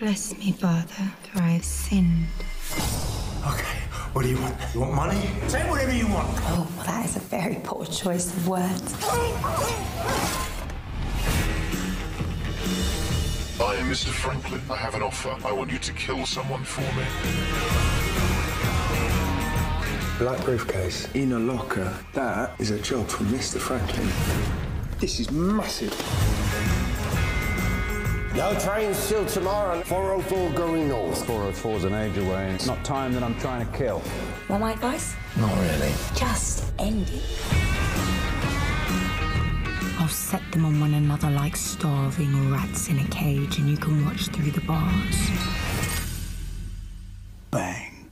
Bless me, Father, for I have sinned. Okay, what do you want? You want money? Say whatever you want. Oh, well, that is a very poor choice of words. I am Mr. Franklin. I have an offer. I want you to kill someone for me. Black briefcase in a locker. That is a job for Mr. Franklin. This is massive. No trains till tomorrow. 404 going north. 404's an age away. It's not time that I'm trying to kill. Want my advice? Not really. Just end it. I'll set them on one another like starving rats in a cage, and you can watch through the bars. Bang.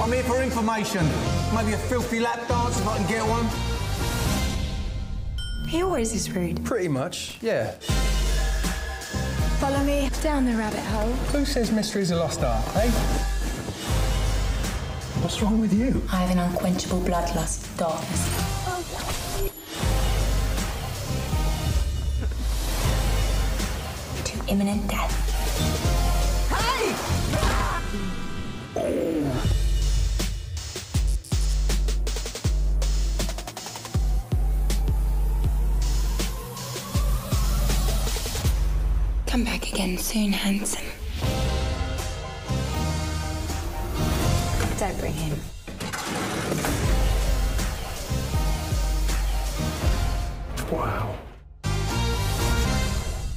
I'm here for information. Maybe a filthy lap dance if I can get one. He always is rude. Pretty much, yeah. Follow me down the rabbit hole. Who says mystery's a lost art, eh? What's wrong with you? I have an unquenchable bloodlust for darkness. Oh. To imminent death. Hey! Oh. Come back again soon, handsome. Don't bring him. Wow.